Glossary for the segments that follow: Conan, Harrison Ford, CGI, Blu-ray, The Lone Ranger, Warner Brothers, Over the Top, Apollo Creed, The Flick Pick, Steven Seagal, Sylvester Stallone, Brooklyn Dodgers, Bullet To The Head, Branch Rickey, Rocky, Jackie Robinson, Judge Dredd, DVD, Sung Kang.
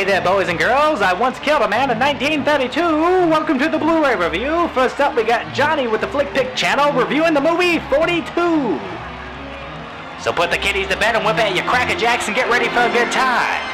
Hey there, boys and girls. I once killed a man in 1932. Welcome to the Blu-ray review. First up, we got Johnny with the Flick Pick channel reviewing the movie 42. So put the kiddies to bed and whip out your Cracker Jacks and get ready for a good time.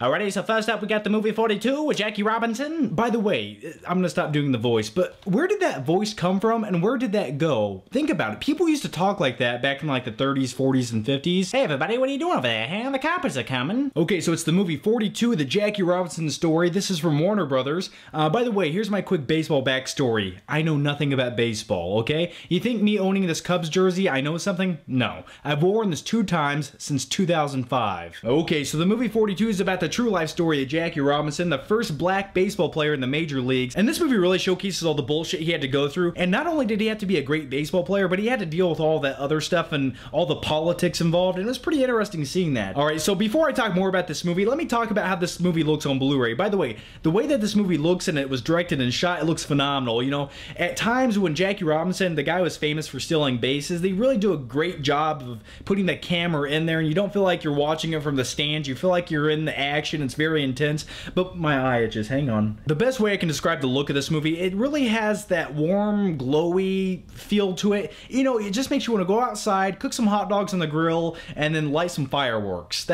Alrighty, so first up we got the movie 42 with Jackie Robinson. By the way, I'm gonna stop doing the voice, but where did that voice come from and where did that go? Think about it. People used to talk like that back in like the 30s, 40s, and 50s. Hey everybody, what are you doing over there? Hey, the coppers are coming. Okay, so it's the movie 42, the Jackie Robinson story. This is from Warner Brothers. By the way, here's my quick baseball backstory. I know nothing about baseball, okay? You think me owning this Cubs jersey, I know something? No. I've worn this 2 times since 2005. Okay, so the movie 42 is about the true life story of Jackie Robinson, the first black baseball player in the major leagues, and this movie really showcases all the bullshit he had to go through. And not only did he have to be a great baseball player, but he had to deal with all that other stuff and all the politics involved, and it was pretty interesting seeing that. Alright, so before I talk more about this movie, let me talk about how this movie looks on Blu-ray. By the way that this movie looks and it was directed and shot, it looks phenomenal. You know, at times when Jackie Robinson, the guy was famous for stealing bases, they really do a great job of putting the camera in there, and you don't feel like you're watching it from the stands. You feel like you're in the action. It's very intense, but my eye itches. Hang on. The best way I can describe the look of this movie, it really has that warm, glowy feel to it. You know, it just makes you want to go outside, cook some hot dogs on the grill, and then light some fireworks.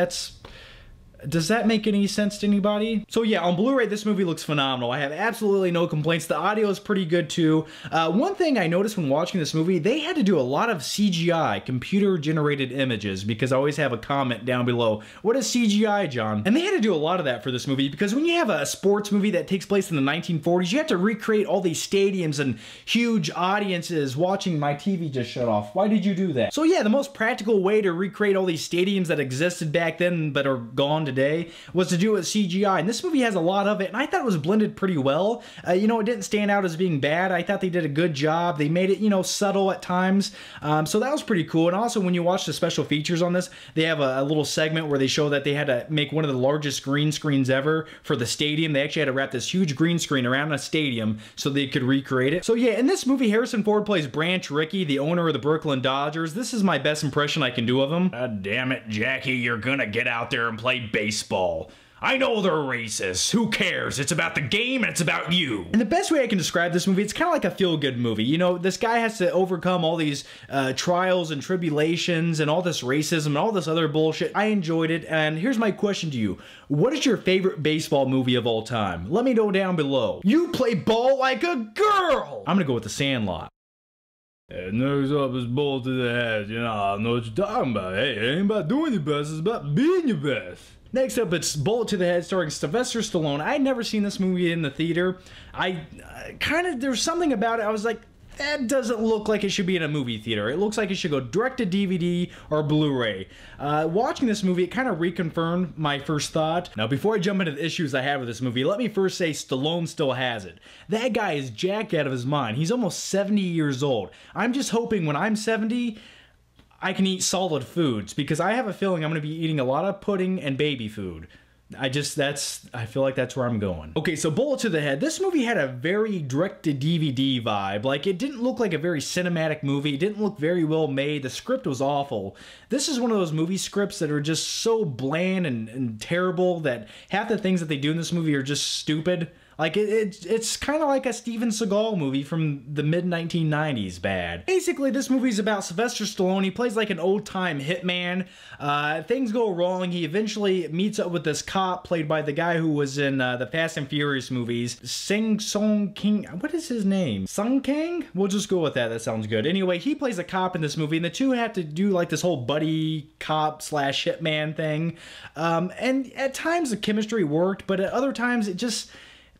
Does that make any sense to anybody? So yeah, on Blu-ray, this movie looks phenomenal. I have absolutely no complaints. The audio is pretty good too. One thing I noticed when watching this movie, they had to do a lot of CGI, computer-generated images, because I always have a comment down below, what is CGI, John? And they had to do a lot of that for this movie, because when you have a sports movie that takes place in the 1940s, you have to recreate all these stadiums and huge audiences. Watching my TV just shut off. Why did you do that? So yeah, the most practical way to recreate all these stadiums that existed back then but are gone today was to do with CGI, and this movie has a lot of it, and I thought it was blended pretty well. You know, it didn't stand out as being bad. I thought they did a good job. They made it, you know, subtle at times, so that was pretty cool. And also, when you watch the special features on this, they have a little segment where they show that they had to make one of the largest green screens ever for the stadium. They actually had to wrap this huge green screen around a stadium so they could recreate it. So yeah, in this movie, Harrison Ford plays Branch Rickey, the owner of the Brooklyn Dodgers. This is my best impression I can do of him. God damn it, Jackie, you're gonna get out there and play baseball. I know they're racist. Who cares? It's about the game and it's about you. And the best way I can describe this movie, it's kind of like a feel-good movie. You know, this guy has to overcome all these trials and tribulations and all this racism and all this other bullshit. I enjoyed it, and here's my question to you. What is your favorite baseball movie of all time? Let me know down below. You play ball like a girl! I'm gonna go with The Sandlot. Hey, next up is Bullet To The Head. You know, I don't know what you're talking about. Hey, it ain't about doing your best, it's about being your best. Next up, it's Bullet To The Head starring Sylvester Stallone. I had never seen this movie in the theater. There's something about it, I was like, that doesn't look like it should be in a movie theater. It looks like it should go direct to DVD or Blu-ray. Watching this movie, it kind of reconfirmed my first thought. Now, before I jump into the issues I have with this movie, let me first say Stallone still has it. That guy is jacked out of his mind. He's almost 70 years old. I'm just hoping when I'm 70, I can eat solid foods, because I have a feeling I'm going to be eating a lot of pudding and baby food. I feel like that's where I'm going. Okay, so Bullet To The Head. This movie had a very direct-to-DVD vibe. Like, it didn't look like a very cinematic movie. It didn't look very well made. The script was awful. This is one of those movie scripts that are just so bland and terrible that half the things that they do in this movie are just stupid. Like, it's kind of like a Steven Seagal movie from the mid-1990s bad. Basically, this movie's about Sylvester Stallone. He plays like an old-time hitman. Things go wrong. He eventually meets up with this cop played by the guy who was in the Fast and Furious movies. Sung Kang. What is his name? Sung Kang? We'll just go with that. That sounds good. Anyway, he plays a cop in this movie, and the two have to do like this whole buddy cop / hitman thing. And at times, the chemistry worked, but at other times, it just...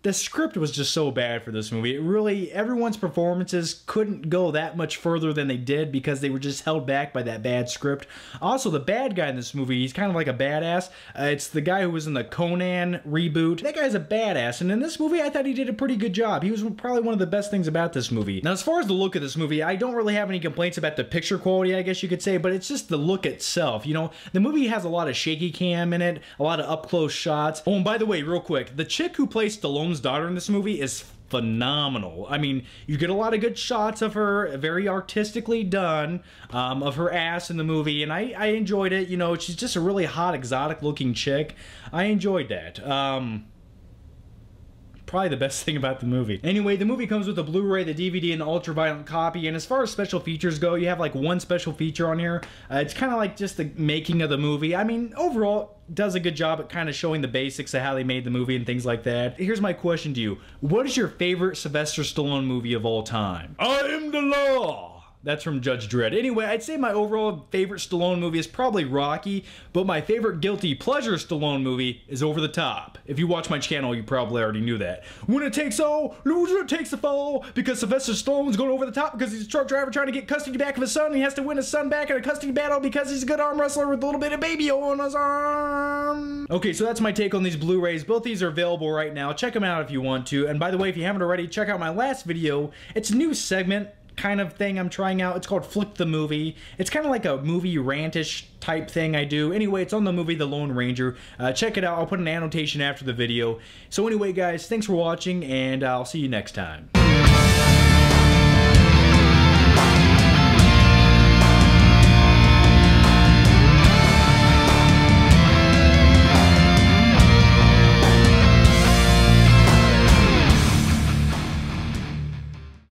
The script was just so bad for this movie. It really, everyone's performances couldn't go that much further than they did because they were just held back by that bad script. Also, the bad guy in this movie, he's kind of like a badass. It's the guy who was in the Conan reboot. That guy's a badass, and in this movie, I thought he did a pretty good job. He was probably one of the best things about this movie. Now, as far as the look of this movie, I don't really have any complaints about the picture quality, I guess you could say, but it's just the look itself. You know, the movie has a lot of shaky cam in it, a lot of up-close shots. Oh, and by the way, real quick, the chick who plays Stallone's daughter in this movie is phenomenal. I mean, you get a lot of good shots of her, very artistically done, of her ass in the movie, and I enjoyed it. You know, she's just a really hot, exotic-looking chick. I enjoyed that. Probably the best thing about the movie. Anyway, the movie comes with a Blu-ray, the DVD, and the ultra-violent copy, and as far as special features go, you have like one special feature on here. It's kind of like just the making of the movie. I mean, overall, does a good job at kind of showing the basics of how they made the movie and things like that. Here's my question to you. What is your favorite Sylvester Stallone movie of all time? I am the law! That's from Judge Dredd. Anyway, I'd say my overall favorite Stallone movie is probably Rocky, but my favorite guilty pleasure Stallone movie is Over the Top. If you watch my channel, you probably already knew that. Winner takes all, loser takes the fall, because Sylvester Stallone's going over the top because he's a truck driver trying to get custody back of his son, and he has to win his son back in a custody battle because he's a good arm wrestler with a little bit of baby oil on his arm. Okay, so that's my take on these Blu-rays. Both these are available right now. Check them out if you want to. And by the way, if you haven't already, check out my last video. It's a new segment kind of thing I'm trying out. It's called Flip the Movie. It's kind of like a movie rantish type thing I do. Anyway, it's on the movie The Lone Ranger. Check it out. I'll put an annotation after the video. So anyway, guys, thanks for watching, and I'll see you next time.